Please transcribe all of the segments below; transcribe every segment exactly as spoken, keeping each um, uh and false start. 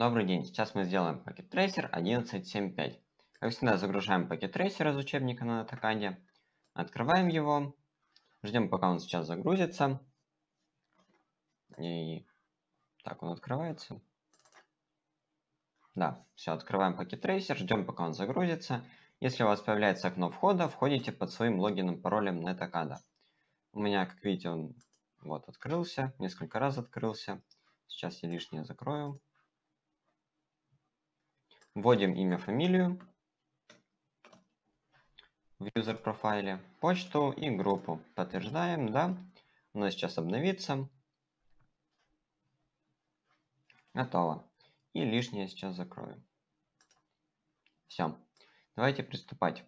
Добрый день, сейчас мы сделаем пакет трейсер одиннадцать семь пять. Как всегда, загружаем пакет трейсер из учебника на Netacad, открываем его, ждем, пока он сейчас загрузится. И так он открывается. Да, все, открываем пакет трейсер, ждем, пока он загрузится. Если у вас появляется окно входа, входите под своим логином, паролем Netacad. У меня, как видите, он вот открылся, несколько раз открылся. Сейчас я лишнее закрою. Вводим имя, фамилию в user профайле, почту и группу. Подтверждаем, да. У нас сейчас обновится. Готово. И лишнее сейчас закрою. Все. Давайте приступать.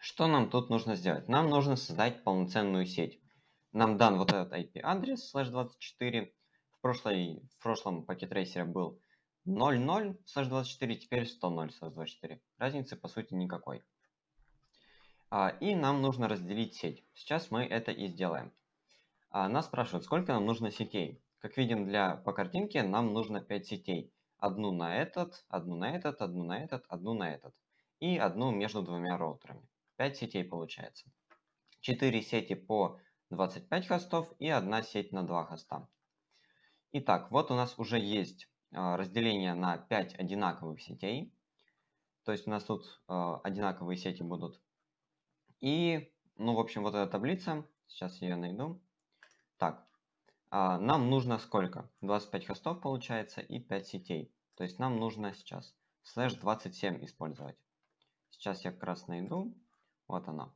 Что нам тут нужно сделать? Нам нужно создать полноценную сеть. Нам дан вот этот ай пи адрес слэш двадцать четыре. В, прошлой, в прошлом пакет трейсере был ноль ноль слэш двадцать четыре, теперь сто ноль слэш двадцать четыре. Разницы по сути никакой. А, и нам нужно разделить сеть. Сейчас мы это и сделаем. А, нас спрашивают, сколько нам нужно сетей. Как видим для, по картинке, нам нужно пять сетей. Одну на этот, одну на этот, одну на этот, одну на этот. И одну между двумя роутерами. пять сетей получается. четыре сети по двадцать пять хостов и одна сеть на два хоста. Итак, вот у нас уже есть разделение на пять одинаковых сетей. То есть у нас тут э, одинаковые сети будут. И, ну, в общем, вот эта таблица. Сейчас я ее найду. Так, э, нам нужно сколько? двадцать пять хостов получается и пять сетей. То есть нам нужно сейчас слэш двадцать семь использовать. Сейчас я как раз найду. Вот она.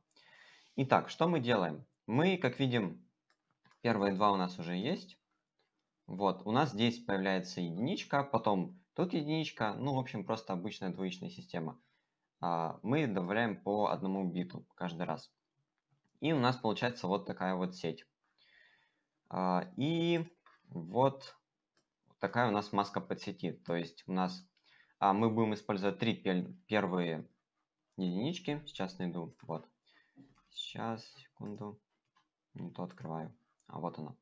Итак, что мы делаем? Мы, как видим, первые два у нас уже есть. Вот, у нас здесь появляется единичка, потом тут единичка, ну, в общем, просто обычная двоичная система. А, мы добавляем по одному биту каждый раз. И у нас получается вот такая вот сеть. А, и вот такая у нас маска подсети. То есть у нас а, мы будем использовать три первые единички. Сейчас найду, вот. Сейчас, секунду. Не то открываю. А, вот она.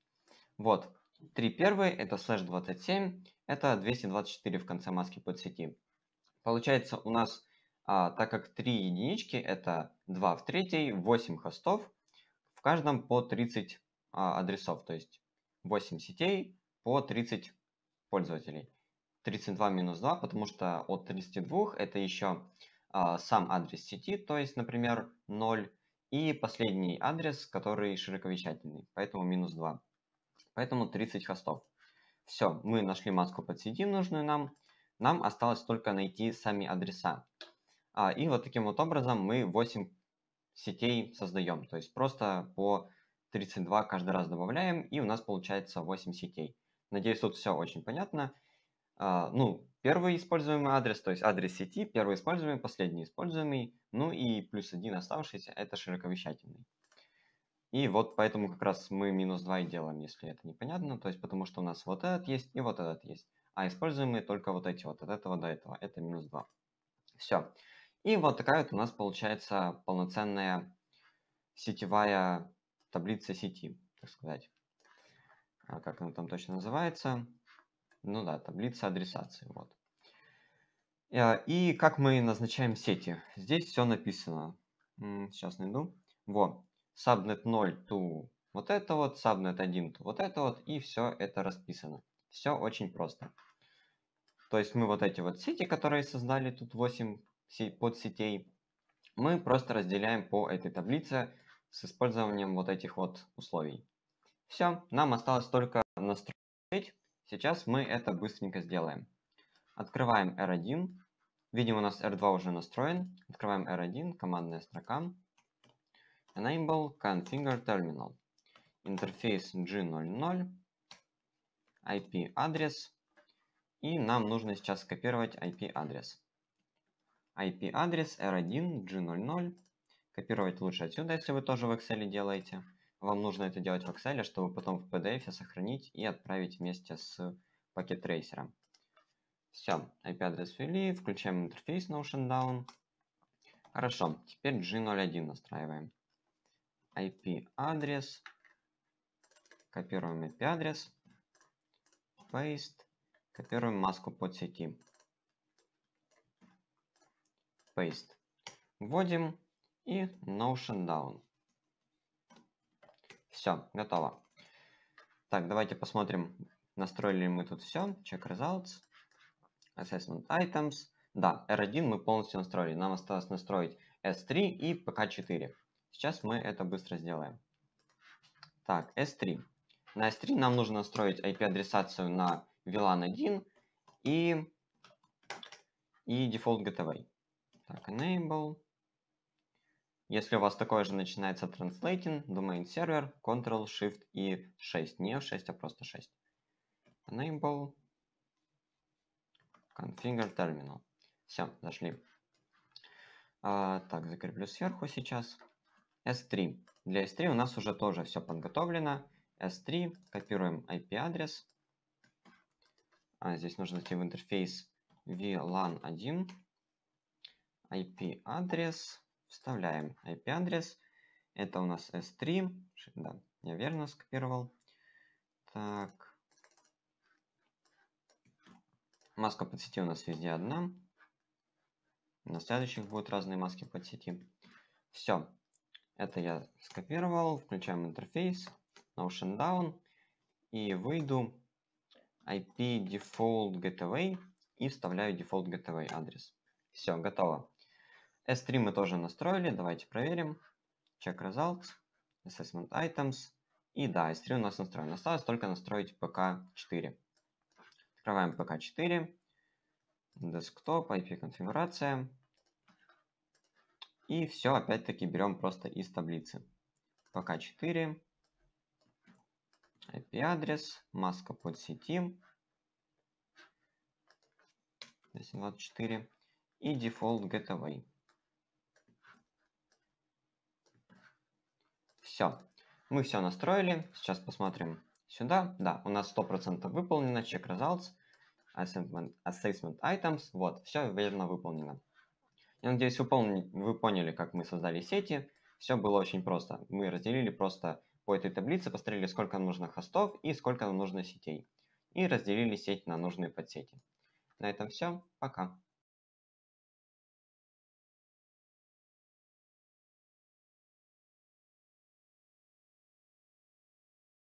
Вот. Три первые, это слэш двадцать семь, это двести двадцать четыре в конце маски подсети. Получается у нас, а, так как три единички, это два в третьей, восемь хостов, в каждом по тридцать а, адресов, то есть восемь сетей по тридцать пользователей. тридцать два минус два, потому что от тридцати двух это еще а, сам адрес сети, то есть, например, ноль, и последний адрес, который широковещательный, поэтому минус два. Поэтому тридцать хостов. Все, мы нашли маску подсети, нужную нам. Нам осталось только найти сами адреса. А, и вот таким вот образом мы восемь сетей создаем. То есть просто по тридцать два каждый раз добавляем, и у нас получается восемь сетей. Надеюсь, тут все очень понятно. А, ну, первый используемый адрес, то есть адрес сети, первый используемый, последний используемый, ну и плюс один оставшийся, это широковещательный. И вот поэтому как раз мы минус два и делаем, если это непонятно. То есть потому что у нас вот этот есть и вот этот есть. А используемые только вот эти вот, от этого до этого. Это минус два. Все. И вот такая вот у нас получается полноценная сетевая таблица сети, так сказать. А как она там точно называется? Ну да, таблица адресации. Вот. И как мы назначаем сети? Здесь все написано. Сейчас найду. Вот. Subnet ноль to вот это вот, subnet один to вот это вот, и все это расписано. Все очень просто. То есть мы вот эти вот сети, которые создали, тут восемь подсетей, мы просто разделяем по этой таблице с использованием вот этих вот условий. Все, нам осталось только настроить сеть. Сейчас мы это быстренько сделаем. Открываем эр один. Видим, у нас эр два уже настроен. Открываем эр один, командная строка. Enable Configure Terminal. Интерфейс джи ноль ноль. ай пи адрес. И нам нужно сейчас скопировать ай пи адрес. ай пи адрес эр один джи ноль ноль. Копировать лучше отсюда, если вы тоже в Excel делаете. Вам нужно это делать в Excel, чтобы потом в пи ди эф сохранить и отправить вместе с пакет трейсером. Все, ай пи адрес ввели. Включаем интерфейс Notion Down. Хорошо, теперь джи ноль один настраиваем. ай пи адрес, копируем ай пи адрес, paste, Копируем маску подсеки. Paste. Вводим и Notion Down. Все, готово. Так, давайте посмотрим, настроили ли мы тут все. Check results. Assessment items. Да, эр один мы полностью настроили. Нам осталось настроить эс три и пэ ка четыре. Сейчас мы это быстро сделаем. Так, эс три. На эс три нам нужно настроить ай пи-адресацию на ви лан один и, и Default Gateway. Так, Enable. Если у вас такое же, начинается Translating, Domain Server, Ctrl, Shift и шесть. Не эф шесть, а просто шесть. Enable. Configure Terminal. Все, зашли. А, так, закреплю сверху сейчас. эс три. Для эс три у нас уже тоже все подготовлено. эс три. Копируем ай пи-адрес. А, здесь нужно идти в интерфейс ви лан один. ай пи-адрес. Вставляем ай пи-адрес. Это у нас эс три. Да, я верно скопировал. Так. Маска под сети у нас везде одна. На следующих будут разные маски под сети. Все. Это я скопировал. Включаем интерфейс. Notion Down. И выйду ай пи Default Gateway. И вставляю Default Gateway адрес. Все, готово. эс три мы тоже настроили. Давайте проверим. Check Results. Assessment Items. И да, эс три у нас настроен. Осталось только настроить пэ ка четыре. Открываем пэ ка четыре. Desktop, ай пи-конфигурация. И все, опять-таки, берем просто из таблицы. пэ ка четыре. ай пи-адрес. Маска под сети. двести двадцать четыре. И Default Gateway. Все, мы все настроили. Сейчас посмотрим сюда. Да, у нас сто процентов выполнено. Check Results, Assessment, assessment Items. Вот, все верно выполнено. Я надеюсь, вы, помни, вы поняли, как мы создали сети. Все было очень просто. Мы разделили просто по этой таблице, посмотрели, сколько нужно хостов и сколько нужно сетей. И разделили сеть на нужные подсети. На этом все. Пока.